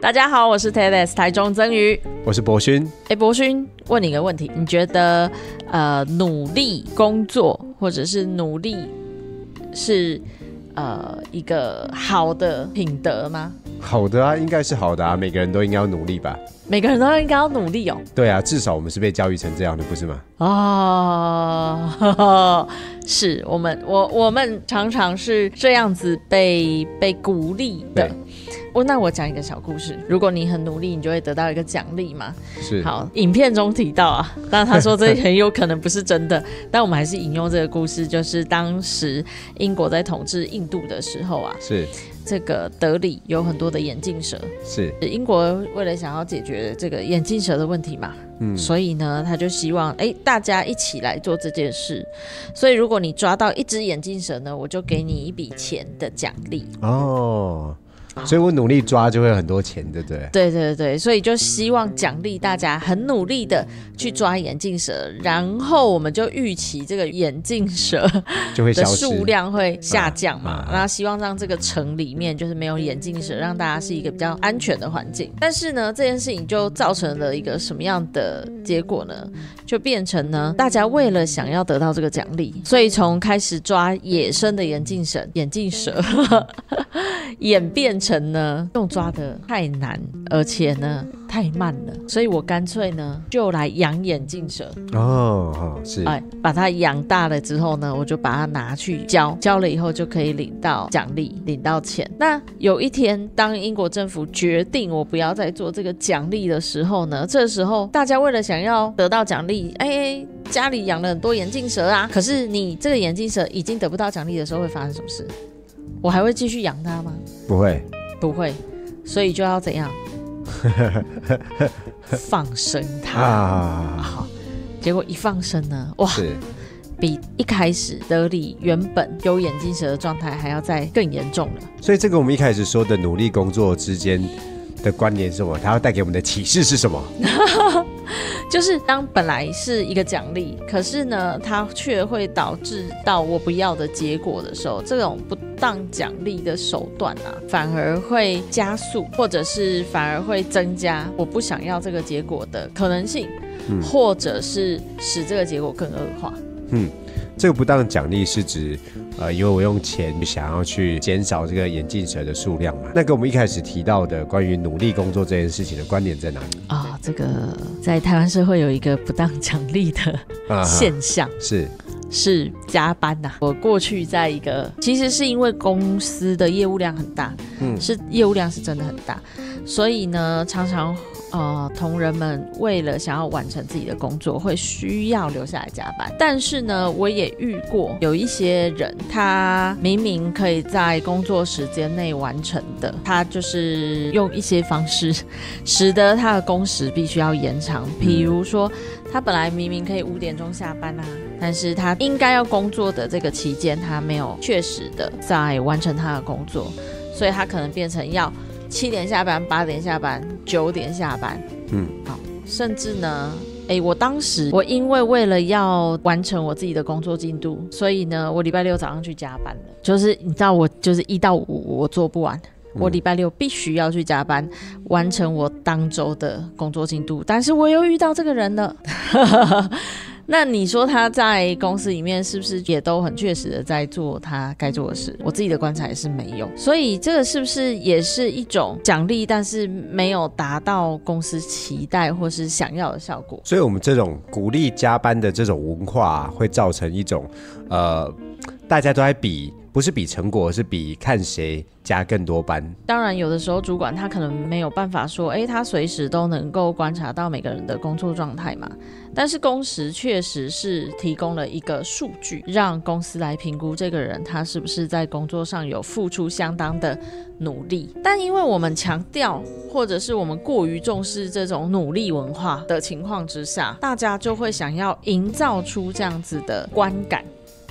大家好，我是 TEDx 台中曾瑜，我是博勋。博勋，问你一个问题，你觉得努力工作或者是努力是一个好的品德吗？好的啊，应该是好的啊，每个人都应该要努力吧。每个人都应该要努力哦。对啊，至少我们是被教育成这样的，不是吗？哦，呵呵，是我们常常是这样子被鼓励的。那我讲一个小故事，如果你很努力，你就会得到一个奖励嘛。是。好，影片中提到啊，但他说这很有可能不是真的，但我们还是引用这个故事，就是当时英国在统治印度的时候啊，是这个德里有很多的眼镜蛇，是英国为了想要解决这个眼镜蛇的问题嘛。所以呢，他就希望大家一起来做这件事。所以如果你抓到一只眼镜蛇呢，我就给你一笔钱的奖励。哦，所以我努力抓就会很多钱，对不对？对对对，所以就希望奖励大家很努力的去抓眼镜蛇，然后我们就预期这个眼镜蛇的数量会下降嘛。那希望让这个城里面就是没有眼镜蛇，让大家是一个比较安全的环境。但是呢，这件事情就造成了一个什么样的结果呢？就变成呢，大家为了想要得到这个奖励，所以从开始抓野生的眼镜蛇演变成呢，用抓的太难，而且呢太慢了，所以我干脆呢就来养眼镜蛇。哦，是，把它养大了之后呢，我就把它拿去交了以后就可以领到奖励，领到钱。那有一天，当英国政府决定我不要再做这个奖励的时候呢，这时候大家为了想要得到奖励，家里养了很多眼镜蛇啊，可是你这个眼镜蛇已经得不到奖励的时候，会发生什么事？我还会继续养它吗？不会，不会，所以就要怎样？放生它啊！结果一放生呢，哇，比一开始德里原本有眼镜蛇的状态还要再更严重了。所以这个我们一开始说的努力工作之间的关联是什么？它要带给我们的启示是什么？就是当本来是一个奖励，可是呢，它却会导致到我不要的结果的时候，这种不当奖励的手段啊，反而会加速，或者是反而会增加我不想要这个结果的可能性，或者是使这个结果更恶化。这个不当奖励是指，因为我用钱想要去减少这个眼镜蛇的数量嘛。那跟我们一开始提到的关于努力工作这件事情的关联在哪里？这个在台湾社会有一个不当奖励的现象，是加班呐。我过去在一个，其实是因为公司的业务量很大，是业务量是真的很大，所以呢，常常同仁们为了想要完成自己的工作，会需要留下来加班。但是呢，我也遇过有一些人，他明明可以在工作时间内完成的，他就是用一些方式，使得他的工时必须要延长。比如说，他本来明明可以5点钟下班啊，但是他应该要工作的这个期间，他没有确实的在完成他的工作，所以他可能变成要7点下班，8点下班，9点下班，好，甚至呢，我当时因为为了要完成我自己的工作进度，所以呢，我礼拜六早上去加班了。就是你知道，我就是1到5我做不完，我礼拜六必须要去加班，完成我当周的工作进度。但是我又遇到这个人了。那你说他在公司里面是不是也都很确实的在做他该做的事？我自己的观察也是没有，所以这个是不是也是一种奖励，但是没有达到公司期待或是想要的效果？所以我们这种鼓励加班的这种文化，会造成一种大家都在比，不是比成果，是比看谁加更多班。当然有的时候主管他可能没有办法说他随时都能够观察到每个人的工作状态嘛，但是工时确实是提供了一个数据，让公司来评估这个人他是不是在工作上有付出相当的努力。但因为我们强调或者是我们过于重视这种努力文化的情况之下，大家就会想要营造出这样子的观感，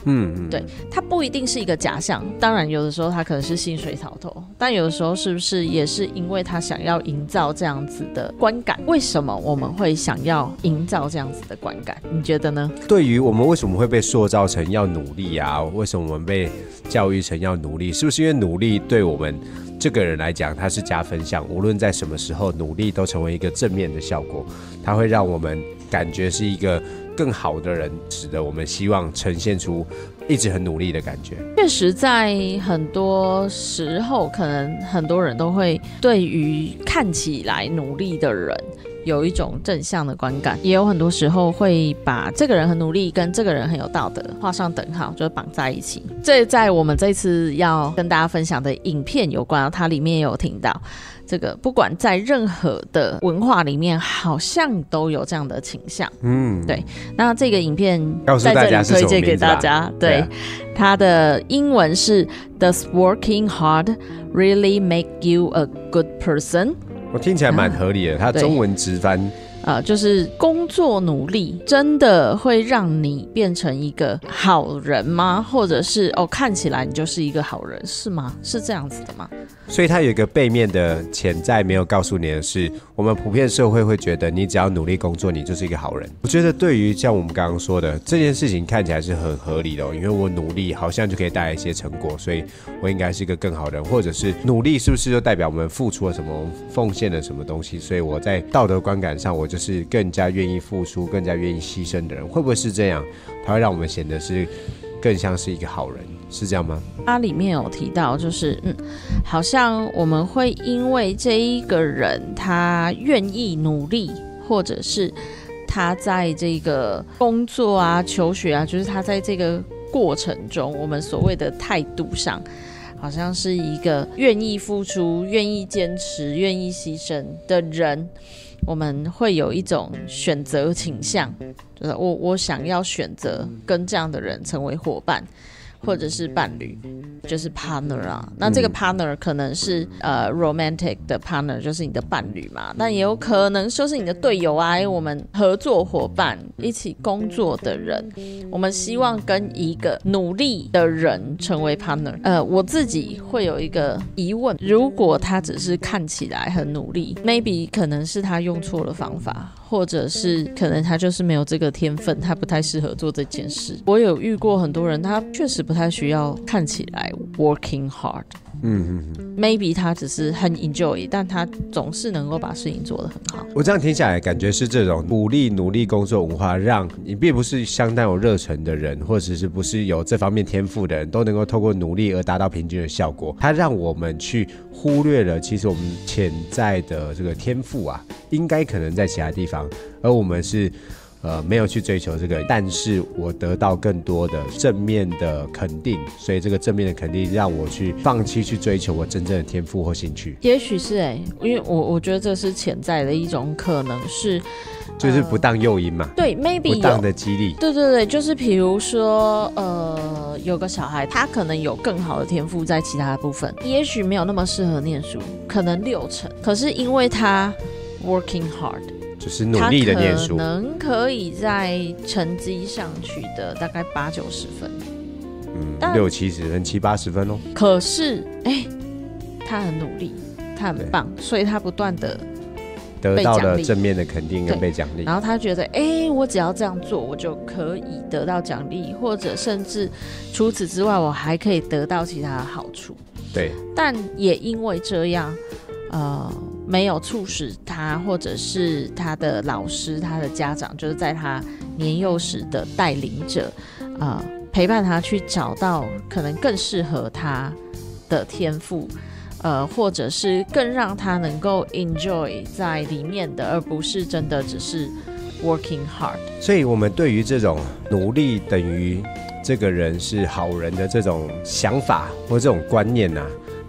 嗯，对，它不一定是一个假象，当然有的时候它可能是薪水逃脱，但有的时候是不是也是因为他想要营造这样子的观感？为什么我们会想要营造这样子的观感？你觉得呢？对于我们为什么会被塑造成要努力啊？为什么我们被教育成要努力？是不是因为努力对我们这个人来讲，它是加分项，无论在什么时候，努力都成为一个正面的效果，它会让我们感觉是一个更好的人，使得我们希望呈现出一直很努力的感觉。确实在很多时候，可能很多人都会对于看起来努力的人有一种正向的观感，也有很多时候会把这个人很努力跟这个人很有道德画上等号，就绑在一起。这在我们这次要跟大家分享的影片有关，它里面也有听到这个，不管在任何的文化里面好像都有这样的倾向。嗯，对，那这个影片在这里推荐给大家，对，它的英文是 Does working hard really make you a good person？我听起来蛮合理的，它中文直翻就是工作努力真的会让你变成一个好人吗？或者是看起来你就是一个好人是吗？是这样子的吗？所以它有一个背面的潜在没有告诉你的是，我们普遍社会会觉得你只要努力工作你就是一个好人。我觉得对于像我们刚刚说的这件事情看起来是很合理的因为我努力好像就可以带来一些成果，所以我应该是一个更好人，或者是努力是不是就代表我们付出了什么，奉献了什么东西，所以我在道德观感上我就是更加愿意付出，更加愿意牺牲的人。会不会是这样？它会让我们显得是更像是一个好人，是这样吗？它里面有提到就是好像我们会因为这一个人他愿意努力，或者是他在这个工作啊、求学啊，就是他在这个过程中，我们所谓的态度上好像是一个愿意付出、愿意坚持、愿意牺牲的人，我们会有一种选择倾向，就是我想要选择跟这样的人成为伙伴，或者是伴侣，就是 partner 啊。那这个 partner 可能是romantic 的 partner， 就是你的伴侣嘛。但也有可能就是你的队友啊，因为我们合作伙伴一起工作的人，我们希望跟一个努力的人成为 partner。我自己会有一个疑问，如果他只是看起来很努力 ，maybe 可能是他用错了方法，或者是可能他就是没有这个天分，他不太适合做这件事。我有遇过很多人，他确实不太需要看起来 working hard， maybe 他只是很 enjoy， 但他总是能够把事情做得很好。我这样听起来感觉是这种努力工作文化，让你并不是相当有热忱的人，或者是不是有这方面天赋的人都能够透过努力而达到平均的效果。它让我们去忽略了其实我们潜在的这个天赋啊，应该可能在其他地方，而我们是没有去追求这个，但是我得到更多的正面的肯定，所以这个正面的肯定让我去放弃去追求我真正的天赋或兴趣。也许是因为我觉得这是潜在的一种可能，是就是不当诱因嘛，对 ，maybe 不当的激励，对对对，就是比如说有个小孩他可能有更好的天赋在其他的部分，也许没有那么适合念书，可能60%，可是因为他 working hard。就是努力的念书，他可能可以在成绩上取得大概80-90分，60-70分、70-80分哦。可是他很努力，他很棒，所以他不断的得到了正面的肯定跟被奖励，然后他觉得我只要这样做我就可以得到奖励，或者甚至除此之外我还可以得到其他的好处。对，但也因为这样没有促使他，或者是他的老师、他的家长，就是在他年幼时的带领者陪伴他去找到可能更适合他的天赋或者是更让他能够 enjoy 在里面的，而不是真的只是 working hard。 所以我们对于这种努力等于这个人是好人的这种想法或这种观念啊，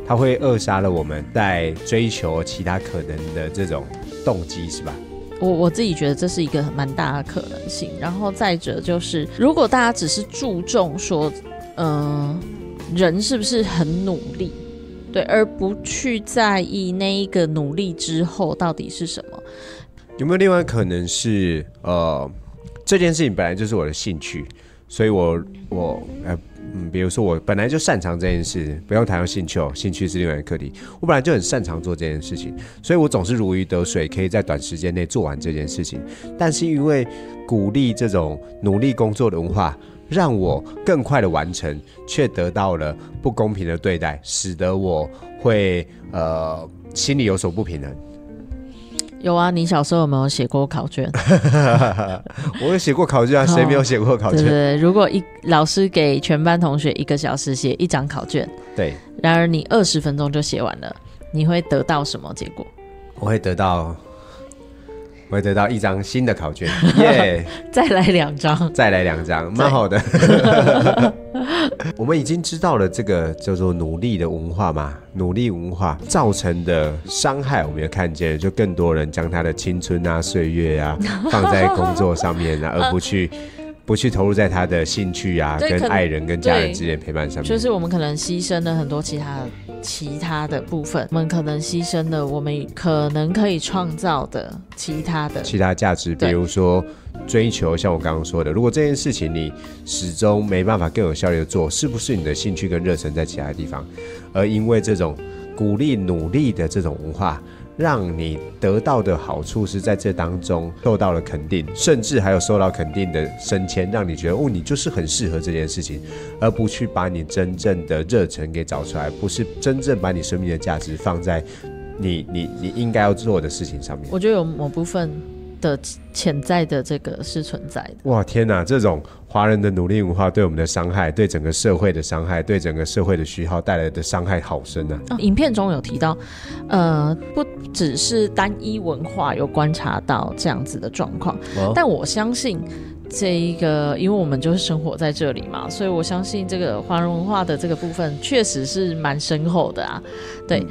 它会扼杀了我们在追求其他可能的这种动机，是吧？我自己觉得这是一个蛮大的可能性。然后再者就是，如果大家只是注重说，人是不是很努力，对，而不去在意那一个努力之后到底是什么。有没有另外可能是，这件事情本来就是我的兴趣，所以我比如说我本来就擅长这件事，不用谈到兴趣哦，兴趣是另外一个课题。我本来就很擅长做这件事情，所以我总是如鱼得水，可以在短时间内做完这件事情。但是因为鼓励这种努力工作的文化，让我更快的完成，却得到了不公平的对待，使得我会心里有所不平衡。有啊，你小时候有没有写过考卷？我有写过考卷啊，谁没有写过考卷？对对，如果老师给全班同学1个小时写一张考卷，对，然而你20分钟就写完了，你会得到什么结果？我会得到一张新的考卷，耶、yeah ！再来两张，蛮好的。我们已经知道了这个叫做努力的文化嘛，努力文化造成的伤害，我们也看见了，就更多人将他的青春啊、岁月啊放在工作上面啊，而不去投入在他的兴趣啊、跟爱人、跟家人之间陪伴上面。就是我们可能牺牲了很多其他的部分，我们可能牺牲了我们可能可以创造的其他价值，比如说追求，像我刚刚说的，如果这件事情你始终没办法更有效率的做，是不是你的兴趣跟热忱在其他地方？而因为这种鼓励努力的这种文化，让你得到的好处是在这当中受到了肯定，甚至还有受到肯定的升迁，让你觉得哦，你就是很适合这件事情，而不去把你真正的热忱给找出来，不是真正把你生命的价值放在你应该要做的事情上面。我觉得有某部分的潜在的这个是存在的。哇，天哪，这种华人的努力文化对我们的伤害，对整个社会的伤害，对整个社会的虚耗带来的伤害好深啊。影片中有提到不只是单一文化有观察到这样子的状况，但我相信这一个，因为我们就是生活在这里嘛，所以我相信这个华人文化的这个部分确实是蛮深厚的啊。对，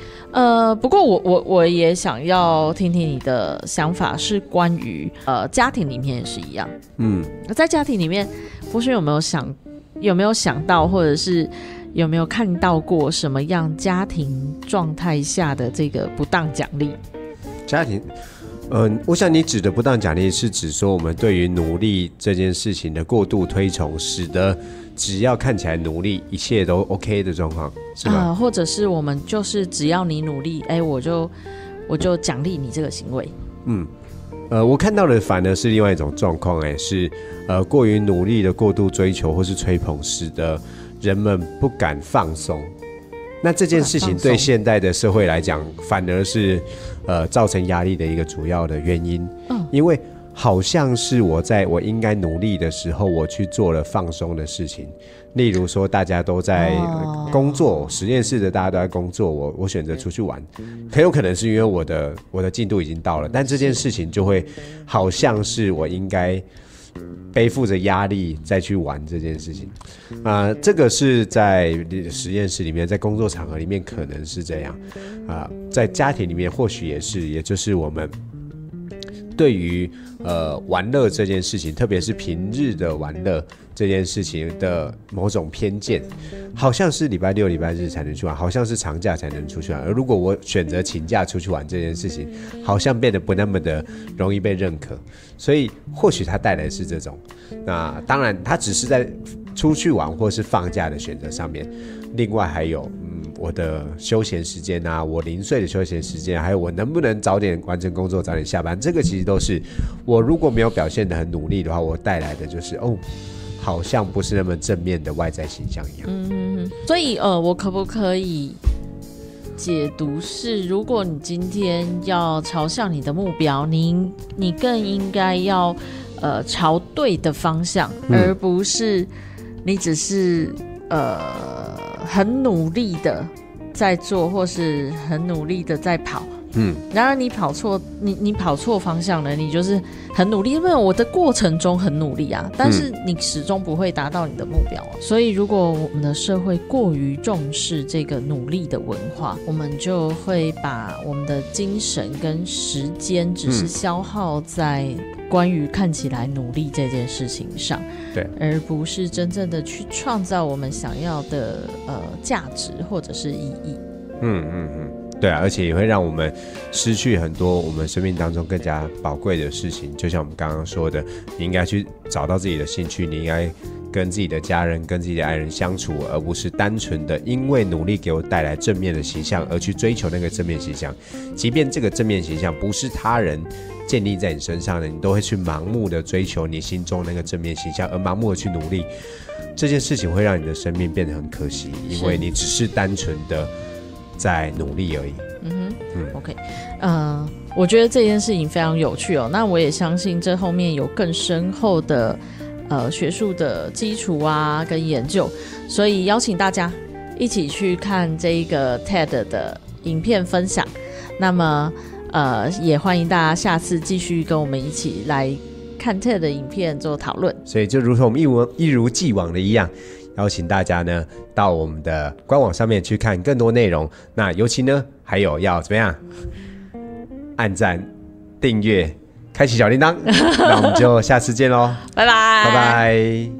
不过我也想要听听你的想法，是关于家庭里面也是一样。嗯，在家庭里面，博勋有没有想到，或者是有没有看到过什么样家庭状态下的这个不当奖励？家庭。我想你指的不当奖励是指说我们对于努力这件事情的过度推崇，使得只要看起来努力一切都 OK 的状况，是吧？或者是我们就是只要你努力，哎、欸，我就奖励你这个行为。嗯，我看到的反而是另外一种状况，哎，是过于努力的过度追求或是吹捧，使得人们不敢放松。那这件事情对现代的社会来讲，反而是造成压力的一个主要的原因。因为好像是我在我应该努力的时候，我去做了放松的事情。例如说大家都在工作，实验室的大家都在工作，我选择出去玩，很有可能是因为我的进度已经到了，但这件事情就会好像是我应该背负着压力再去玩这件事情。这个是在实验室里面，在工作场合里面可能是这样，在家庭里面或许也是，也就是我们对于玩乐这件事情，特别是平日的玩乐这件事情的某种偏见，好像是礼拜六礼拜日才能去玩，好像是长假才能出去玩，而如果我选择请假出去玩这件事情，好像变得不那么的容易被认可，所以或许它带来的是这种，那当然它只是在出去玩或是放假的选择上面，另外还有我的休闲时间啊，我零碎的休闲时间，还有我能不能早点完成工作，早点下班，这个其实都是我如果没有表现得很努力的话，我带来的就是好像不是那么正面的外在形象一样。所以我可不可以解读是，如果你今天要朝向你的目标，你更应该要朝对的方向，而不是你只是很努力的在做，或是很努力的在跑，然而你跑错方向了，你就是很努力，因为我的过程中很努力啊，但是你始终不会达到你的目标啊。所以如果我们的社会过于重视这个努力的文化，我们就会把我们的精神跟时间只是消耗在关于看起来努力这件事情上，对，而不是真正的去创造我们想要的价值或者是意义。对啊，而且也会让我们失去很多我们生命当中更加宝贵的事情。就像我们刚刚说的，你应该去找到自己的兴趣，你应该跟自己的家人、跟自己的爱人相处，而不是单纯的因为努力给我带来正面的形象而去追求那个正面形象，即便这个正面形象不是他人建立在你身上的，你都会去盲目的追求你心中那个正面形象，而盲目的去努力，这件事情会让你的生命变得很可惜，因为你只是单纯的在努力而已。嗯哼，嗯 ，OK， 我觉得这件事情非常有趣哦。那我也相信这后面有更深厚的学术的基础啊，跟研究，所以邀请大家一起去看这一个 TED 的影片分享。那么也欢迎大家下次继续跟我们一起来看 TED 的影片做讨论。所以就如同我们一如既往的一样，邀请大家呢到我们的官网上面去看更多内容。那尤其呢还有要怎么样？按赞、订阅、开启小铃铛。那我们就下次见咯，拜拜拜拜。